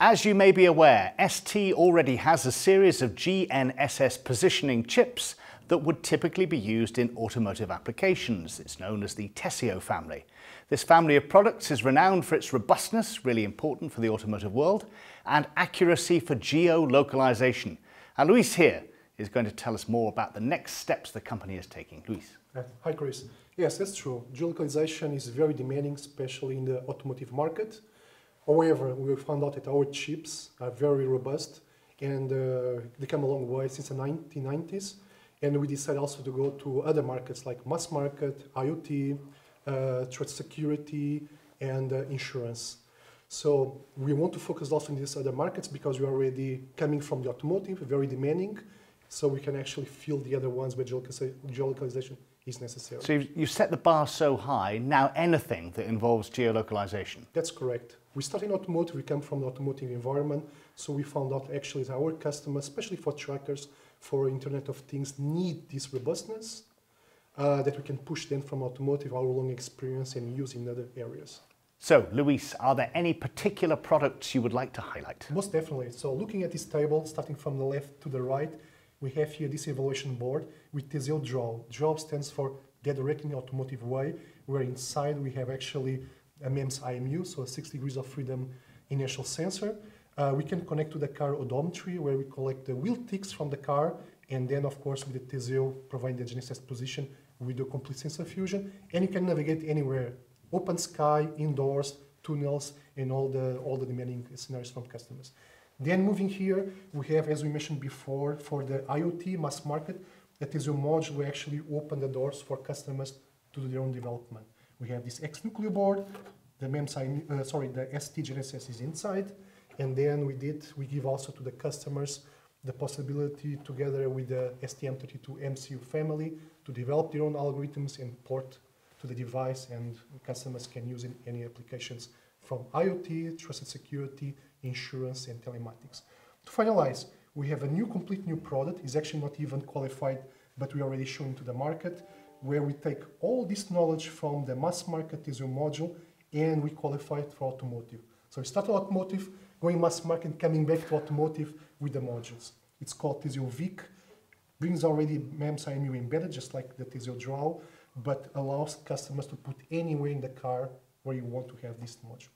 As you may be aware, ST already has a series of GNSS positioning chips that would typically be used in automotive applications. It's known as the Teseo family. This family of products is renowned for its robustness, really important for the automotive world, and accuracy for geo-localization. And Luis here is going to tell us more about the next steps the company is taking. Luis. Hi, Chris. Yes, that's true. Geolocalization is very demanding, especially in the automotive market. However, we found out that our chips are very robust and they come a long way since the 1990s. And we decided also to go to other markets like mass market, IoT, trade security, and insurance. So we want to focus also on these other markets because we are already coming from the automotive, very demanding, so we can actually fill the other ones where geolocalization is necessary. So you've set the bar so high, now anything that involves geolocalization? That's correct. We started in automotive, we come from the automotive environment, so we found out actually that our customers, especially for trackers, for Internet of Things, need this robustness that we can push them from automotive, our long experience, and use in other areas. So, Luis, are there any particular products you would like to highlight? Most definitely. So, looking at this table, starting from the left to the right, we have here this evaluation board with Teseo DRAW. DRAW stands for the Directing Automotive Way, where inside we have actually a MEMS IMU, so a 6 degrees of freedom inertial sensor. We can connect to the car odometry, where we collect the wheel ticks from the car, and then, of course, with the Teseo providing the GNSS position, we do complete sensor fusion, and you can navigate anywhere, open sky, indoors, tunnels, and all the demanding scenarios from customers. Then moving here, we have, as we mentioned before, for the IoT mass market, the Teseo module, we actually open the doors for customers to do their own development. We have this X-Nucleo board, the MEMS, the ST GNSS is inside, and then we give also to the customers the possibility, together with the STM32 MCU family, to develop their own algorithms and port to the device, and customers can use in any applications from IoT, trusted security, insurance, and telematics. To finalize, we have a complete new product. It's actually not even qualified, but we already shown to the market, where we take all this knowledge from the mass market Teseo module and we qualify it for automotive. So we start automotive, going mass market, coming back to automotive with the modules. It's called Teseo VIC, brings already MEMS IMU embedded, just like the Teseo DRAW, but allows customers to put anywhere in the car where you want to have this module.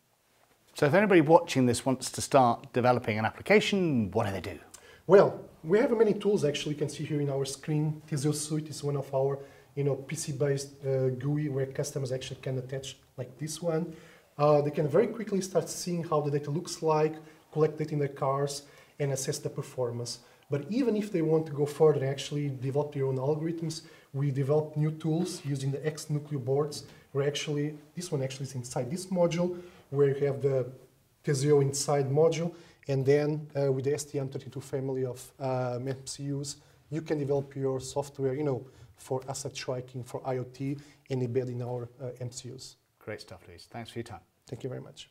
So if anybody watching this wants to start developing an application, what do they do? Well, we have many tools actually. You can see here in our screen, Teseo Suite is one of our PC-based GUI where customers actually can attach, like this one. They can very quickly start seeing how the data looks like, collect it in their cars, and assess the performance. But even if they want to go further and actually develop their own algorithms, we develop new tools using the X-Nucleo boards, where actually, this one actually is inside this module, where you have the Teseo inside module, and then with the STM32 family of MCUs, you can develop your software, for asset tracking, for IoT, and embed in our MCUs. Great stuff, Luis. Thanks for your time. Thank you very much.